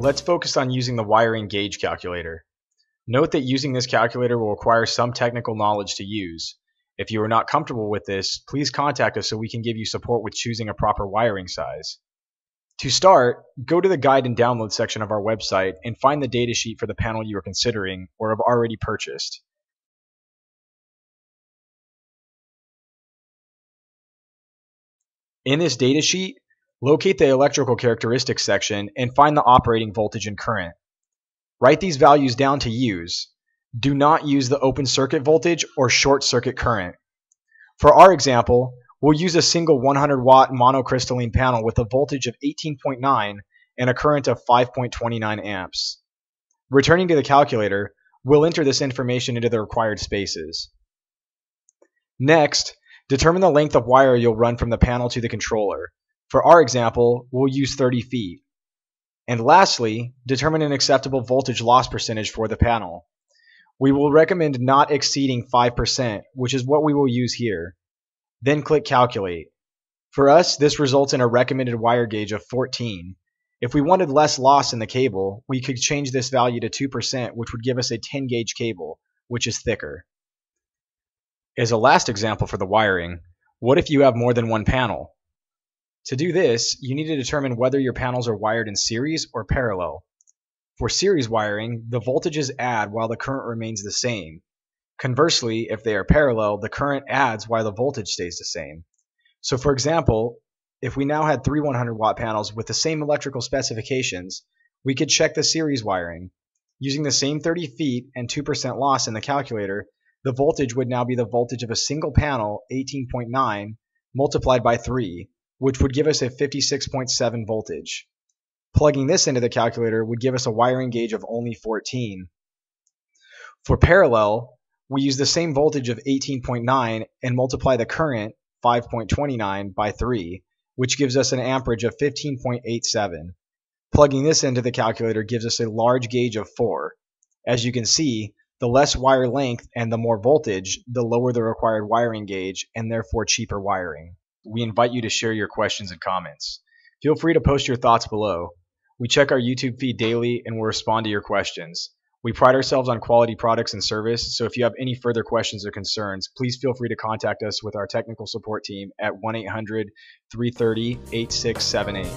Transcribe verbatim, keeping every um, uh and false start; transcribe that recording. Let's focus on using the wiring gauge calculator. Note that using this calculator will require some technical knowledge to use. If you are not comfortable with this, please contact us so we can give you support with choosing a proper wiring size. To start, go to the guide and download section of our website and find the datasheet for the panel you are considering or have already purchased. In this datasheet, locate the electrical characteristics section and find the operating voltage and current. Write these values down to use. Do not use the open circuit voltage or short circuit current. For our example, we'll use a single one hundred watt monocrystalline panel with a voltage of eighteen point nine and a current of five point two nine amps. Returning to the calculator, we'll enter this information into the required spaces. Next, determine the length of wire you'll run from the panel to the controller. For our example, we'll use thirty feet. And lastly, determine an acceptable voltage loss percentage for the panel. We will recommend not exceeding five percent, which is what we will use here. Then click Calculate. For us, this results in a recommended wire gauge of fourteen. If we wanted less loss in the cable, we could change this value to two percent, which would give us a ten gauge cable, which is thicker. As a last example for the wiring, what if you have more than one panel? To do this, you need to determine whether your panels are wired in series or parallel. For series wiring, the voltages add while the current remains the same. Conversely, if they are parallel, the current adds while the voltage stays the same. So for example, if we now had three one hundred watt panels with the same electrical specifications, we could check the series wiring. Using the same thirty feet and two percent loss in the calculator, the voltage would now be the voltage of a single panel, eighteen point nine, multiplied by three. Which would give us a fifty-six point seven voltage. Plugging this into the calculator would give us a wiring gauge of only fourteen. For parallel, we use the same voltage of eighteen point nine and multiply the current, five point two nine, by three, which gives us an amperage of fifteen point eight seven. Plugging this into the calculator gives us a large gauge of four. As you can see, the less wire length and the more voltage, the lower the required wiring gauge and therefore cheaper wiring. We invite you to share your questions and comments. Feel free to post your thoughts below. We check our YouTube feed daily and will respond to your questions. We pride ourselves on quality products and service, so if you have any further questions or concerns, please feel free to contact us with our technical support team at one eight hundred, three three zero, eight six seven eight.